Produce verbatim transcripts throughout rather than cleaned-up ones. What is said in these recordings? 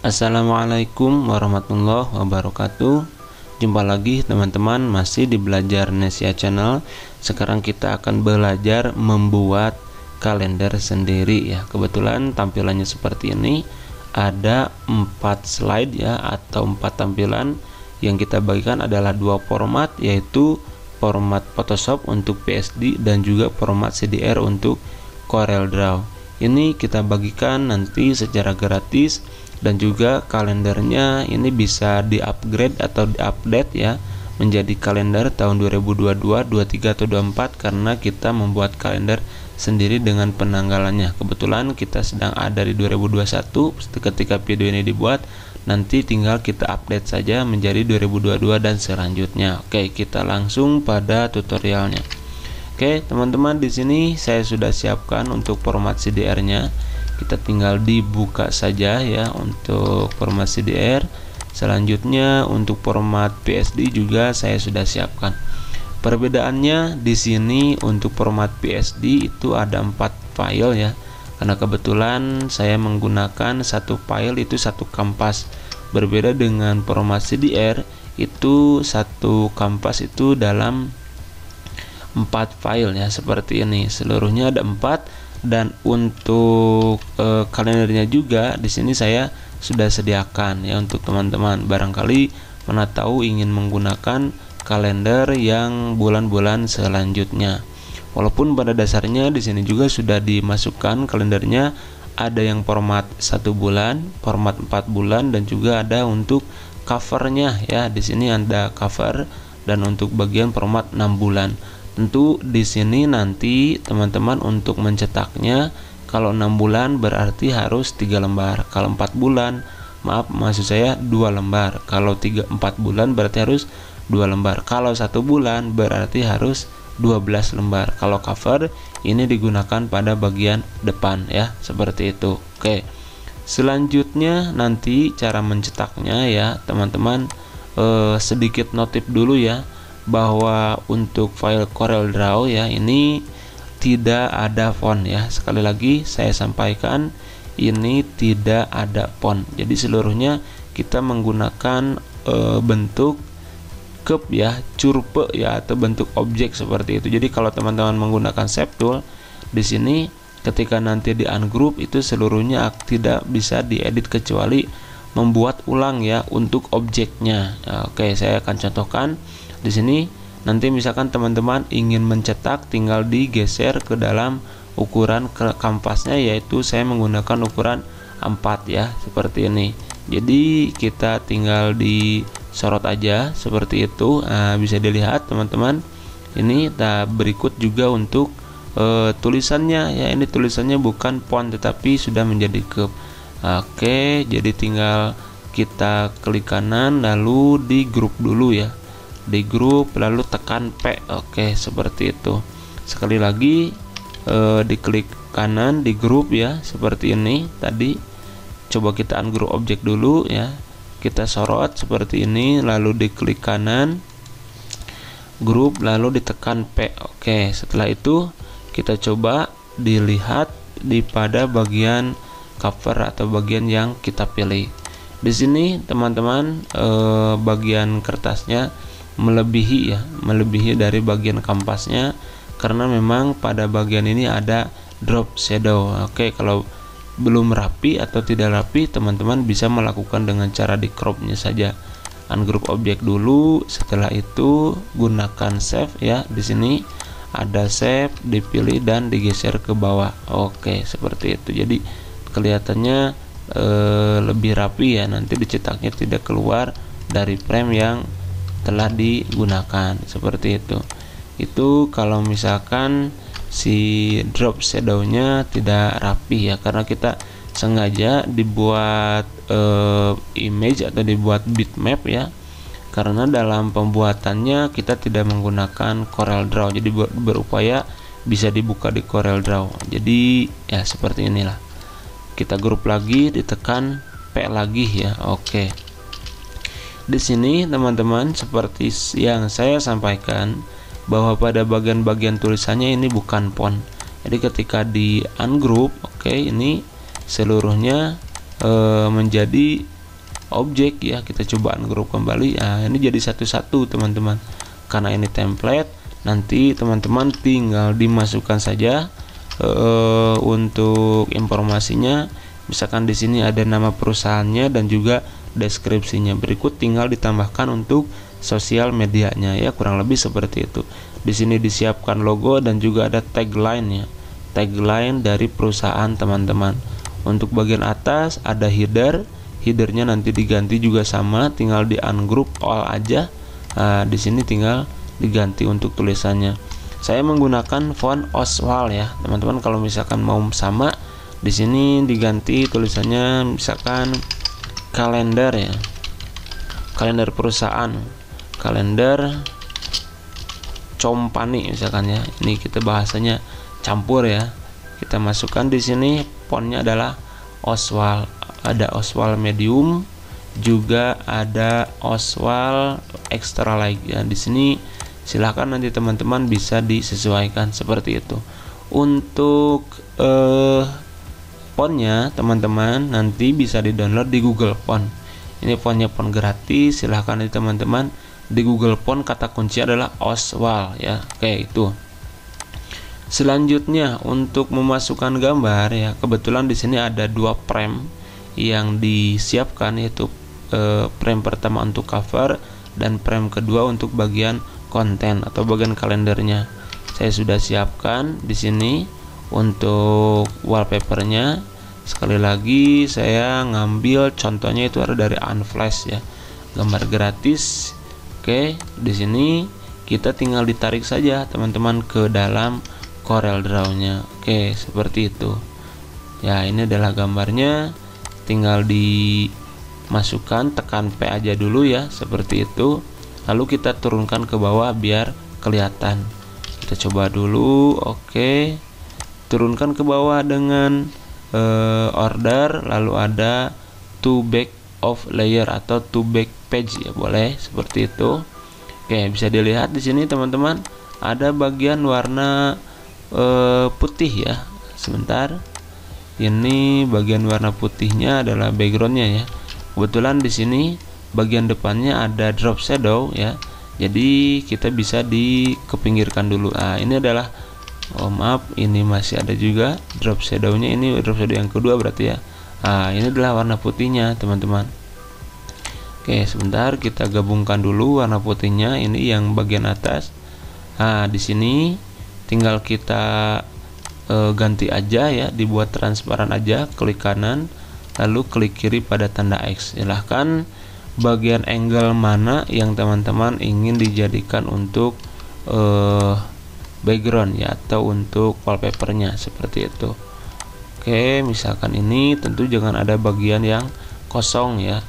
Assalamualaikum warahmatullahi wabarakatuh. Jumpa lagi teman-teman, masih di Belajar Nesia Channel. Sekarang kita akan belajar membuat kalender sendiri ya. Kebetulan tampilannya seperti ini, ada empat slide ya, atau empat tampilan. Yang kita bagikan adalah dua format, yaitu format Photoshop untuk P S D dan juga format C D R untuk Corel Draw. Ini kita bagikan nanti secara gratis, dan juga kalendernya ini bisa di-upgrade atau di-update ya menjadi kalender tahun dua ribu dua puluh dua, dua puluh tiga atau dua puluh empat, karena kita membuat kalender sendiri dengan penanggalannya. Kebetulan kita sedang ada di dua ribu dua puluh satu, ketika video ini dibuat nanti tinggal kita update saja menjadi dua ribu dua puluh dua dan selanjutnya. Oke, kita langsung pada tutorialnya. Oke, teman-teman, di sini saya sudah siapkan untuk format C D R-nya. Kita tinggal dibuka saja ya untuk format C D R. Selanjutnya untuk format P S D juga saya sudah siapkan. Perbedaannya di sini untuk format P S D itu ada empat file ya. Karena kebetulan saya menggunakan satu file itu satu kampas. Berbeda dengan format C D R itu satu kampas itu dalam empat file ya, seperti ini. Seluruhnya ada empat. Dan untuk e, kalendernya juga di sini saya sudah sediakan ya untuk teman-teman, barangkali mana tahu ingin menggunakan kalender yang bulan-bulan selanjutnya. Walaupun pada dasarnya di sini juga sudah dimasukkan kalendernya, ada yang format satu bulan, format empat bulan, dan juga ada untuk covernya ya. Di sini ada cover dan untuk bagian format enam bulan. Tentu di sini nanti teman-teman untuk mencetaknya, kalau enam bulan berarti harus tiga lembar, kalau empat bulan maaf maksud saya dua lembar, kalau tiga empat bulan berarti harus dua lembar, kalau satu bulan berarti harus dua belas lembar. Kalau cover ini digunakan pada bagian depan ya, seperti itu. Oke. Selanjutnya nanti cara mencetaknya ya, teman-teman, eh, sedikit notif dulu ya, bahwa untuk file Corel Draw ya ini tidak ada font ya. Sekali lagi saya sampaikan, ini tidak ada font. Jadi seluruhnya kita menggunakan e, bentuk curve ya, curve ya, atau bentuk objek seperti itu. Jadi kalau teman-teman menggunakan shape tool di sini, ketika nanti di ungroup itu seluruhnya tidak bisa diedit kecuali membuat ulang ya untuk objeknya. Oke, saya akan contohkan di sini. Nanti misalkan teman-teman ingin mencetak, tinggal digeser ke dalam ukuran ke kampasnya, yaitu saya menggunakan ukuran empat ya, seperti ini. Jadi kita tinggal disorot aja seperti itu. Nah, bisa dilihat teman-teman ini. Nah, berikut juga untuk e, tulisannya ya, ini tulisannya bukan font tetapi sudah menjadi curve. Oke, jadi tinggal kita klik kanan lalu di grup dulu ya, di grup lalu tekan P. Oke, seperti itu. Sekali lagi eh, diklik kanan di grup ya, seperti ini tadi. Coba kita ungroup objek dulu ya, kita sorot seperti ini lalu diklik kanan grup lalu ditekan P. Oke, setelah itu kita coba dilihat di pada bagian cover atau bagian yang kita pilih. Di sini teman-teman eh, bagian kertasnya melebihi ya, melebihi dari bagian kampasnya, karena memang pada bagian ini ada drop shadow. Oke, kalau belum rapi atau tidak rapi teman-teman bisa melakukan dengan cara di cropnya saja. Ungroup objek dulu, setelah itu gunakan shape ya. Di sini ada shape, dipilih dan digeser ke bawah. Oke, seperti itu. Jadi kelihatannya e, lebih rapi ya, nanti dicetaknya tidak keluar dari frame yang telah digunakan, seperti itu. Itu kalau misalkan si drop shadownya tidak rapi ya, karena kita sengaja dibuat eh, image atau dibuat bitmap ya, karena dalam pembuatannya kita tidak menggunakan Corel Draw, jadi ber berupaya bisa dibuka di Corel Draw. Jadi ya seperti inilah, kita grup lagi ditekan P lagi ya. Oke, di sini teman-teman seperti yang saya sampaikan bahwa pada bagian-bagian tulisannya ini bukan font. Jadi ketika di ungroup, oke, okay, ini seluruhnya e, menjadi objek ya. Kita coba ungroup kembali. Nah, ini jadi satu-satu teman-teman, karena ini template. Nanti teman-teman tinggal dimasukkan saja e, untuk informasinya. Misalkan di sini ada nama perusahaannya dan juga deskripsinya. Berikut tinggal ditambahkan untuk sosial medianya ya, kurang lebih seperti itu. Di sini disiapkan logo dan juga ada tagline ya. Tagline dari perusahaan teman-teman. Untuk bagian atas ada header. Headernya nanti diganti juga sama, tinggal di ungroup all aja. Nah, di sini tinggal diganti untuk tulisannya. Saya menggunakan font Oswald ya, teman-teman. Kalau misalkan mau sama, di sini diganti tulisannya misalkan kalender ya, kalender perusahaan, kalender company misalkan ya. Ini kita bahasanya campur ya. Kita masukkan di sini fontnya adalah Oswald, ada Oswald medium, juga ada Oswald extra light ya. Di sini silahkan nanti teman-teman bisa disesuaikan seperti itu. Untuk eh, fontnya teman-teman nanti bisa di-download di Google Font. Ini fontnya font gratis, silahkan nanti teman-teman di Google Font kata kunci adalah Oswald ya, kayak itu. Selanjutnya untuk memasukkan gambar ya, kebetulan di sini ada dua frame yang disiapkan, yaitu eh, frame pertama untuk cover dan frame kedua untuk bagian konten atau bagian kalendernya. Saya sudah siapkan di sini untuk wallpapernya. Sekali lagi saya ngambil contohnya itu ada dari Unsplash ya, gambar gratis. Oke, di sini kita tinggal ditarik saja teman-teman ke dalam Corel Draw-nya. Oke, seperti itu ya. Ini adalah gambarnya, tinggal dimasukkan, tekan P aja dulu ya, seperti itu. Lalu kita turunkan ke bawah biar kelihatan. Kita coba dulu. Oke, turunkan ke bawah dengan eh, order, lalu ada to back of layer atau to back page ya, boleh seperti itu. Oke, bisa dilihat di sini teman-teman ada bagian warna eh, putih ya. Sebentar, ini bagian warna putihnya adalah backgroundnya ya. Kebetulan di sini bagian depannya ada drop shadow ya, jadi kita bisa dikepinggirkan dulu. Ah, ini adalah, oh maaf, ini masih ada juga drop shadownya. Ini drop shadow yang kedua berarti ya. Nah, ini adalah warna putihnya teman-teman. Oke, sebentar, kita gabungkan dulu warna putihnya. Ini yang bagian atas. Nah, di sini tinggal kita e, ganti aja ya, dibuat transparan aja. Klik kanan, lalu klik kiri pada tanda X. Silahkan bagian angle mana yang teman-teman ingin dijadikan untuk e, background ya, atau untuk wallpapernya seperti itu. Oke, misalkan ini tentu jangan ada bagian yang kosong ya.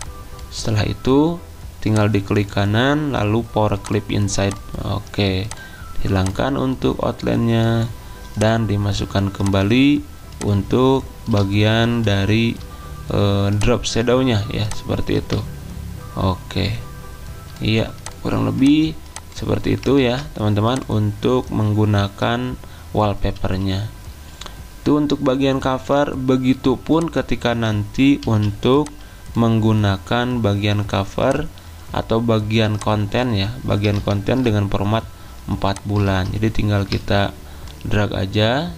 Setelah itu tinggal diklik kanan, lalu power clip inside. Oke, hilangkan untuk outline-nya dan dimasukkan kembali untuk bagian dari eh, drop shadow-nya ya, seperti itu. Oke, iya kurang lebih seperti itu ya teman-teman untuk menggunakan wallpapernya. Itu untuk bagian cover. Begitupun ketika nanti untuk menggunakan bagian cover atau bagian konten ya, bagian konten dengan format empat bulan. Jadi tinggal kita drag aja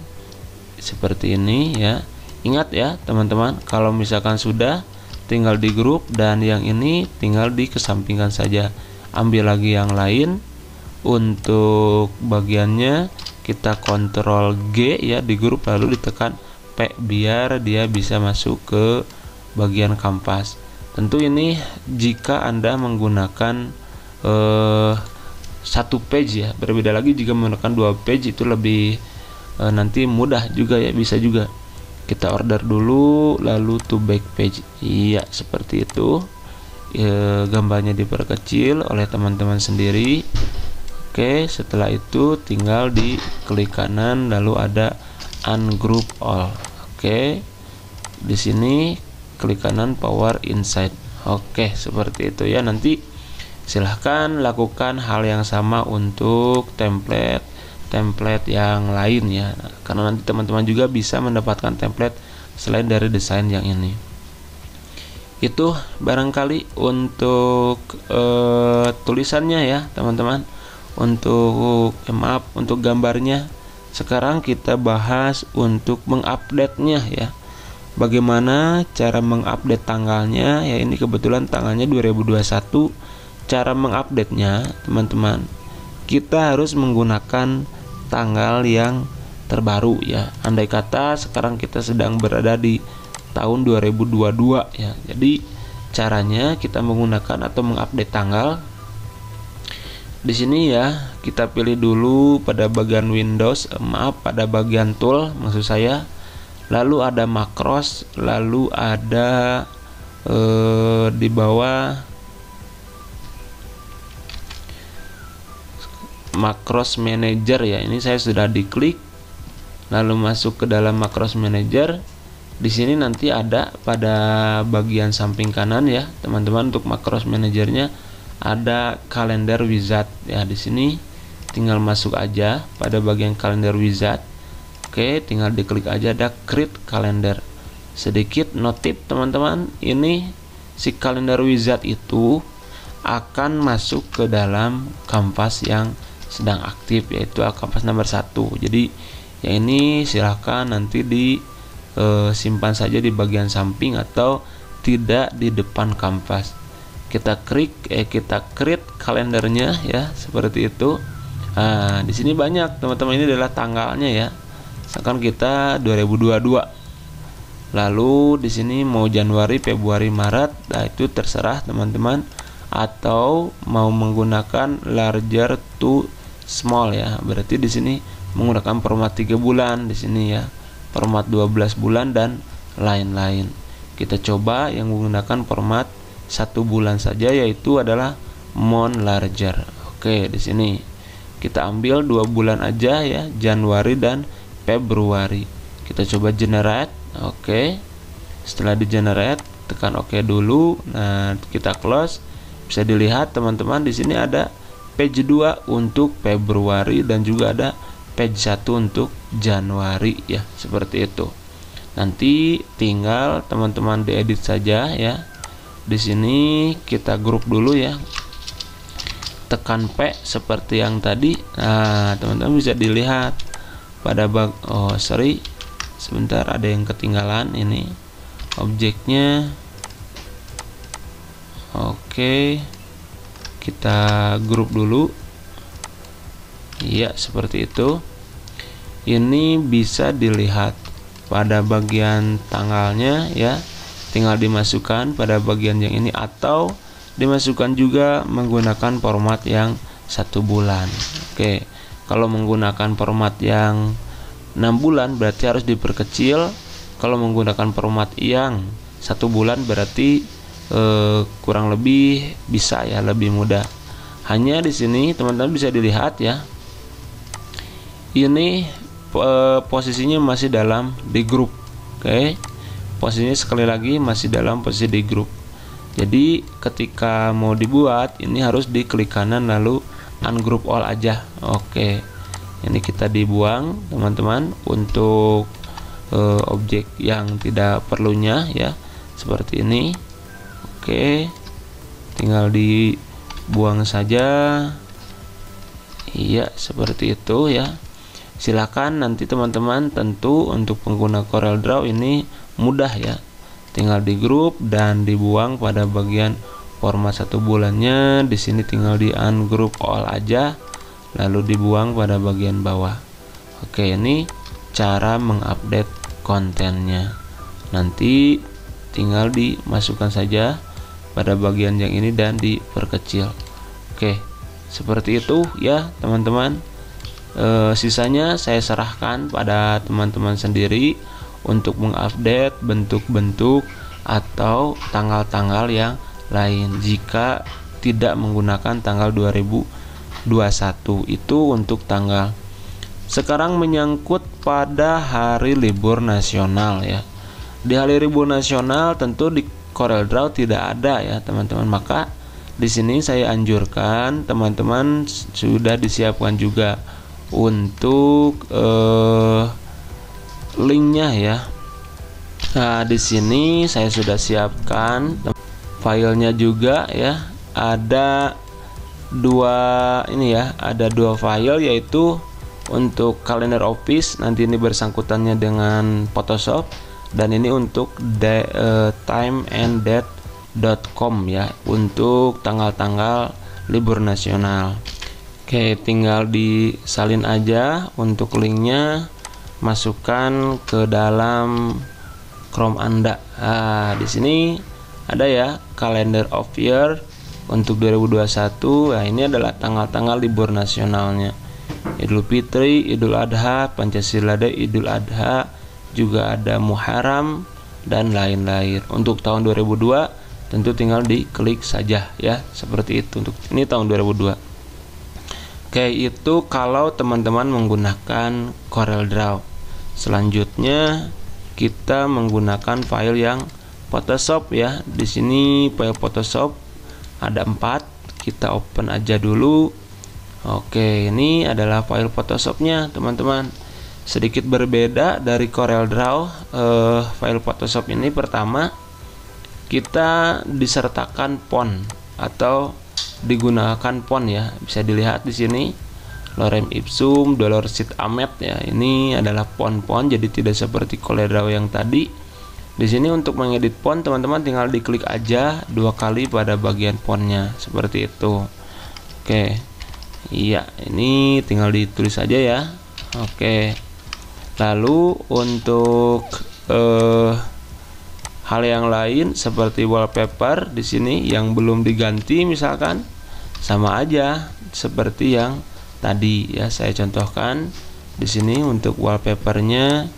seperti ini ya. Ingat ya teman-teman, kalau misalkan sudah tinggal di grup, dan yang ini tinggal dikesampingkan saja. Ambil lagi yang lain. Untuk bagiannya kita kontrol G ya di grup, lalu ditekan P biar dia bisa masuk ke bagian kanvas. Tentu ini jika Anda menggunakan eh, satu page ya, berbeda lagi jika menggunakan dua page, itu lebih eh, nanti mudah juga ya, bisa juga. Kita order dulu, lalu to back page. Iya, seperti itu. E, gambarnya diperkecil oleh teman-teman sendiri. Oke, setelah itu tinggal di klik kanan, lalu ada ungroup all. Oke, di sini klik kanan power inside. Oke, seperti itu ya. Nanti silahkan lakukan hal yang sama untuk template template yang lain ya, karena nanti teman-teman juga bisa mendapatkan template selain dari desain yang ini. itu barangkali untuk eh, tulisannya ya teman-teman. Untuk eh, maaf untuk gambarnya, sekarang kita bahas untuk mengupdate-nya ya. Bagaimana cara mengupdate tanggalnya ya, ini kebetulan tanggalnya dua ribu dua puluh satu. Cara mengupdate-nya teman-teman, kita harus menggunakan tanggal yang terbaru ya. Andai kata sekarang kita sedang berada di tahun dua ribu dua puluh dua ya. Jadi caranya kita menggunakan atau mengupdate tanggal di sini ya, kita pilih dulu pada bagian Windows, maaf pada bagian tool maksud saya, lalu ada macros, lalu ada eh, di bawah macros manager ya, ini saya sudah diklik lalu masuk ke dalam macros manager. Di sini nanti ada pada bagian samping kanan ya teman-teman, untuk macros manajernya ada kalender wizard ya, di sini tinggal masuk aja pada bagian kalender wizard. Oke, tinggal diklik aja ada create kalender. Sedikit notif teman-teman, ini si kalender wizard itu akan masuk ke dalam kanvas yang sedang aktif, yaitu kanvas nomor satu. Jadi ya ini silahkan nanti disimpan eh, saja di bagian samping atau tidak di depan kanvas. Kita klik eh kita create kalendernya ya, seperti itu. Nah, di sini banyak teman-teman, ini adalah tanggalnya ya. Sekarang kita dua ribu dua puluh dua. Lalu di sini mau Januari, Februari, Maret, nah itu terserah teman-teman, atau mau menggunakan larger to small ya. Berarti di sini menggunakan format tiga bulan di sini ya, format dua belas bulan dan lain-lain. Kita coba yang menggunakan format satu bulan saja, yaitu adalah Mon Larger. Oke, di sini kita ambil dua bulan aja ya, Januari dan Februari. Kita coba generate. Oke, setelah di generate tekan OK dulu. Nah, kita close. Bisa dilihat teman-teman di sini ada page dua untuk Februari dan juga ada page satu untuk Januari ya, seperti itu. Nanti tinggal teman-teman diedit saja ya. Di sini kita grup dulu ya, tekan P seperti yang tadi. Nah teman-teman bisa dilihat pada bag, oh sorry sebentar ada yang ketinggalan ini objeknya. Oke, kita grup dulu ya, seperti itu. Ini bisa dilihat pada bagian tanggalnya ya, tinggal dimasukkan pada bagian yang ini atau dimasukkan juga menggunakan format yang satu bulan. Oke, kalau menggunakan format yang enam bulan berarti harus diperkecil, kalau menggunakan format yang satu bulan berarti eh, kurang lebih bisa ya, lebih mudah. Hanya di sini teman-teman bisa dilihat ya, ini eh, posisinya masih dalam di grup. Oke, posisinya sekali lagi masih dalam posisi di grup. Jadi ketika mau dibuat ini harus diklik kanan lalu ungroup all aja. Oke, ini kita dibuang teman-teman untuk e, objek yang tidak perlunya ya, seperti ini. Oke, tinggal dibuang saja. Iya, seperti itu ya. Silakan nanti teman-teman, tentu untuk pengguna Corel Draw ini mudah ya, tinggal di grup dan dibuang pada bagian format satu bulannya. Di sini tinggal di ungroup all aja lalu dibuang pada bagian bawah. Oke, ini cara mengupdate kontennya. Nanti tinggal dimasukkan saja pada bagian yang ini dan diperkecil. Oke, seperti itu ya teman-teman. E, sisanya saya serahkan pada teman-teman sendiri untuk mengupdate bentuk-bentuk atau tanggal-tanggal yang lain jika tidak menggunakan tanggal dua ribu dua puluh satu. Itu untuk tanggal. Sekarang menyangkut pada hari libur nasional ya. Di hari libur nasional tentu di Corel Draw tidak ada ya teman-teman, maka di sini saya anjurkan teman-teman sudah disiapkan juga untuk eh, linknya ya, Nah, di sini saya sudah siapkan filenya juga ya. Ada dua ini ya, ada dua file, yaitu untuk kalender office, nanti ini bersangkutannya dengan Photoshop, dan ini untuk uh, time and date dot com ya, untuk tanggal-tanggal libur nasional. Oke, tinggal disalin aja untuk linknya, masukkan ke dalam Chrome Anda. Nah, di sini ada ya calendar of year untuk dua ribu dua puluh satu. Nah, ini adalah tanggal-tanggal libur nasionalnya. Idul Fitri, Idul Adha, Pancasila Day, Idul Adha, juga ada Muharram dan lain-lain. Untuk tahun dua ribu dua tentu tinggal diklik saja ya, seperti itu. Untuk ini tahun dua ribu dua. Oke, itu kalau teman-teman menggunakan Corel Draw. Selanjutnya kita menggunakan file yang Photoshop ya. Di sini file Photoshop ada empat, kita open aja dulu. Oke, ini adalah file Photoshopnya teman-teman. Sedikit berbeda dari Corel Draw, eh, file Photoshop ini pertama kita disertakan font atau digunakan font ya. Bisa dilihat di sini lorem ipsum dolor sit amet ya. Ini adalah font-font, jadi tidak seperti Corel Draw yang tadi. Di sini untuk mengedit font teman-teman tinggal diklik aja dua kali pada bagian fontnya, seperti itu. Oke. Iya, ini tinggal ditulis aja ya. Oke. Lalu untuk eh, hal yang lain seperti wallpaper di sini yang belum diganti misalkan, sama aja seperti yang tadi ya. Saya contohkan di sini untuk wallpapernya,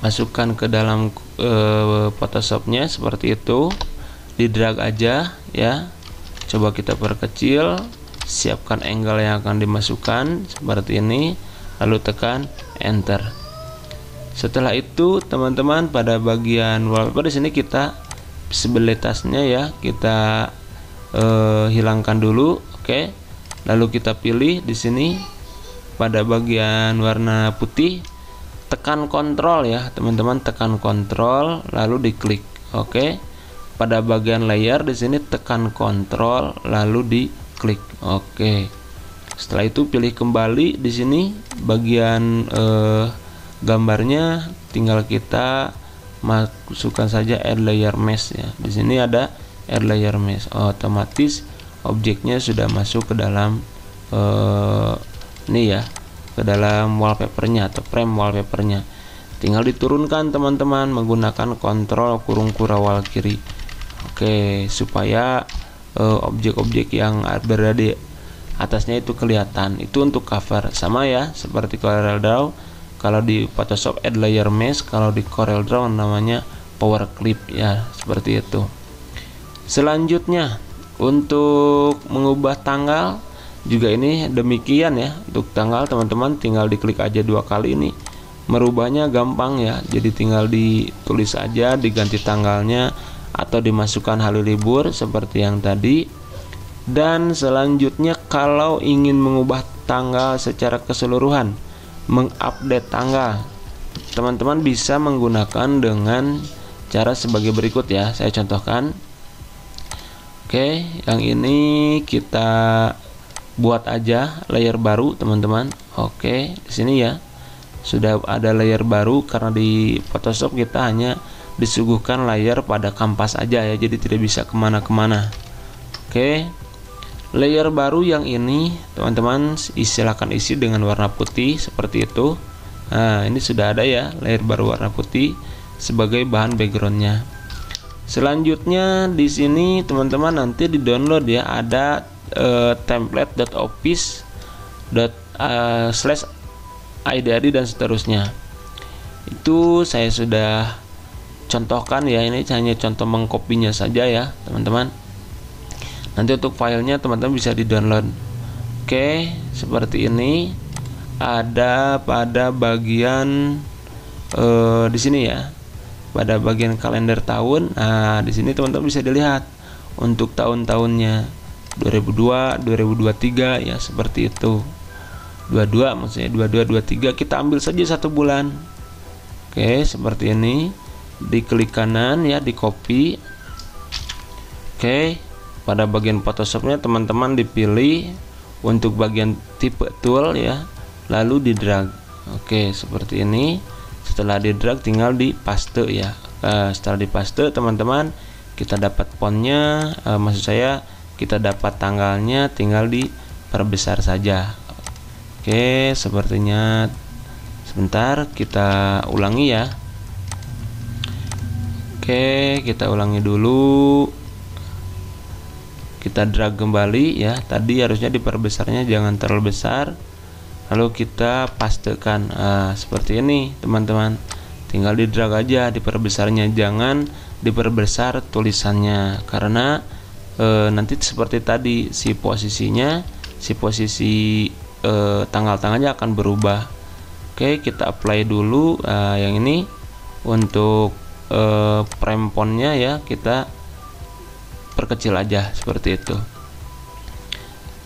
masukkan ke dalam eh, Photoshopnya seperti itu, di drag aja ya. Coba kita perkecil. Siapkan angle yang akan dimasukkan seperti ini, lalu tekan enter. Setelah itu teman-teman pada bagian wallpaper di sini kita visibilitasnya ya, kita eh, hilangkan dulu. Oke, lalu kita pilih di sini pada bagian warna putih, tekan kontrol ya teman-teman, tekan kontrol lalu diklik. Oke, pada bagian layer di sini tekan kontrol lalu di klik. Oke. Setelah itu pilih kembali di sini bagian eh, gambarnya, tinggal kita masukkan saja add layer mesh ya. Di sini ada add layer mesh. Otomatis objeknya sudah masuk ke dalam eh, ini ya, ke dalam wallpapernya atau frame wallpapernya. Tinggal diturunkan teman-teman menggunakan kontrol kurung kurawal kiri. Oke, supaya objek-objek yang berada di atasnya itu kelihatan. Itu untuk cover, sama ya seperti Corel Draw. Kalau di Photoshop add layer mesh, kalau di Corel Draw namanya power clip ya, seperti itu. Selanjutnya untuk mengubah tanggal juga ini demikian ya. Untuk tanggal teman-teman tinggal diklik aja dua kali. Ini merubahnya gampang ya, jadi tinggal ditulis aja, diganti tanggalnya atau dimasukkan hari libur seperti yang tadi. Dan selanjutnya kalau ingin mengubah tanggal secara keseluruhan, mengupdate tanggal, teman-teman bisa menggunakan dengan cara sebagai berikut ya. Saya contohkan. Oke, yang ini kita buat aja layer baru teman-teman. Oke, di sini ya sudah ada layer baru, karena di Photoshop kita hanya disuguhkan layer pada kanvas aja ya, jadi tidak bisa kemana-kemana. Oke, layer baru yang ini teman-teman silakan isi dengan warna putih seperti itu. Nah, ini sudah ada ya layer baru warna putih sebagai bahan backgroundnya. Selanjutnya di sini teman-teman nanti di download ya, ada eh, template.office.slash I D I D dan seterusnya. Itu saya sudah contohkan ya, ini hanya contoh mengkopinya saja ya teman-teman. Nanti untuk filenya teman-teman bisa di download. Oke, seperti ini ada pada bagian eh, di sini ya, pada bagian kalender tahun. Nah, di sini teman-teman bisa dilihat untuk tahun-tahunnya dua ribu dua, dua ribu dua puluh tiga ya, seperti itu. dua puluh dua maksudnya dua puluh dua, dua puluh tiga, kita ambil saja satu bulan. Oke, seperti ini. diklik kanan ya, di copy. Oke, pada bagian Photoshopnya teman-teman dipilih untuk bagian tipe tool ya, lalu di drag. Oke, seperti ini. Setelah di drag tinggal di paste ya. Uh, setelah di paste teman-teman kita dapat fontnya, uh, maksud saya kita dapat tanggalnya, tinggal diperbesar saja. Oke, sepertinya sebentar kita ulangi ya. Oke, kita ulangi dulu, kita drag kembali ya, tadi harusnya diperbesarnya jangan terlalu besar, lalu kita pastekan uh, seperti ini teman-teman. Tinggal di drag aja, diperbesarnya jangan diperbesar tulisannya, karena e, nanti seperti tadi si posisinya, si posisi e, tanggal-tanggalnya akan berubah. Oke, kita apply dulu e, yang ini untuk e, prime fontnya ya, kita perkecil aja seperti itu.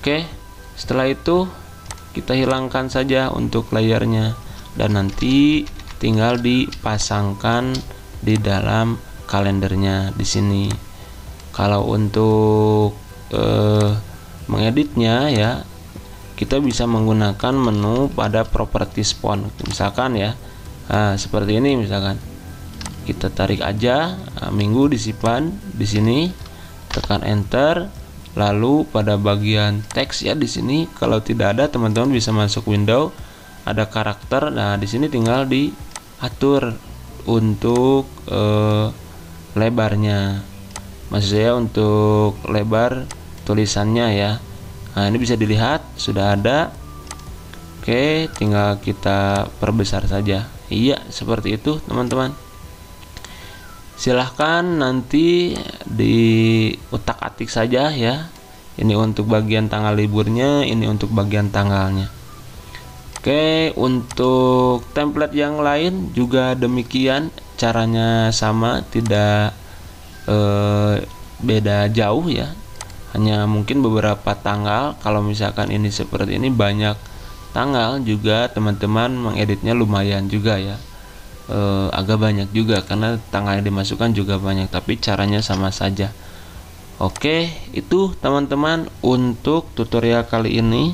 Oke, setelah itu kita hilangkan saja untuk layarnya dan nanti tinggal dipasangkan di dalam kalendernya di sini. Kalau untuk eh, mengeditnya ya, kita bisa menggunakan menu pada properties font misalkan ya, nah, seperti ini misalkan. Kita tarik aja, nah, minggu disimpan di sini, tekan enter, lalu pada bagian teks ya di sini, kalau tidak ada teman-teman bisa masuk window, ada karakter. Nah di sini tinggal di atur untuk eh, lebarnya, maksud saya untuk lebar tulisannya ya. Nah ini bisa dilihat sudah ada. Oke, tinggal kita perbesar saja. Iya, seperti itu teman-teman. Silahkan nanti diutak-atik saja ya, ini untuk bagian tanggal liburnya, ini untuk bagian tanggalnya. Oke, untuk template yang lain juga demikian, caranya sama, tidak eh, beda jauh ya, hanya mungkin beberapa tanggal. Kalau misalkan ini seperti ini banyak tanggal juga teman-teman mengeditnya lumayan juga ya, eh, agak banyak juga karena tanggal yang dimasukkan juga banyak, tapi caranya sama saja. Oke, itu teman-teman untuk tutorial kali ini.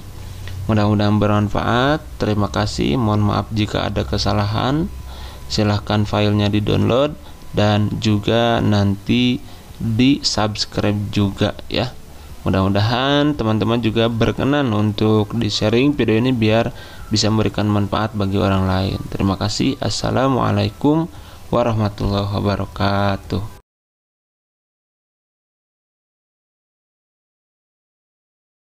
Mudah-mudahan bermanfaat. Terima kasih. Mohon maaf jika ada kesalahan. Silahkan filenya di download dan juga nanti di subscribe juga ya. Mudah-mudahan teman-teman juga berkenan untuk di sharing video ini biar bisa memberikan manfaat bagi orang lain. Terima kasih. Assalamualaikum warahmatullahi wabarakatuh.